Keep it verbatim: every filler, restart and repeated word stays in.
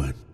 one.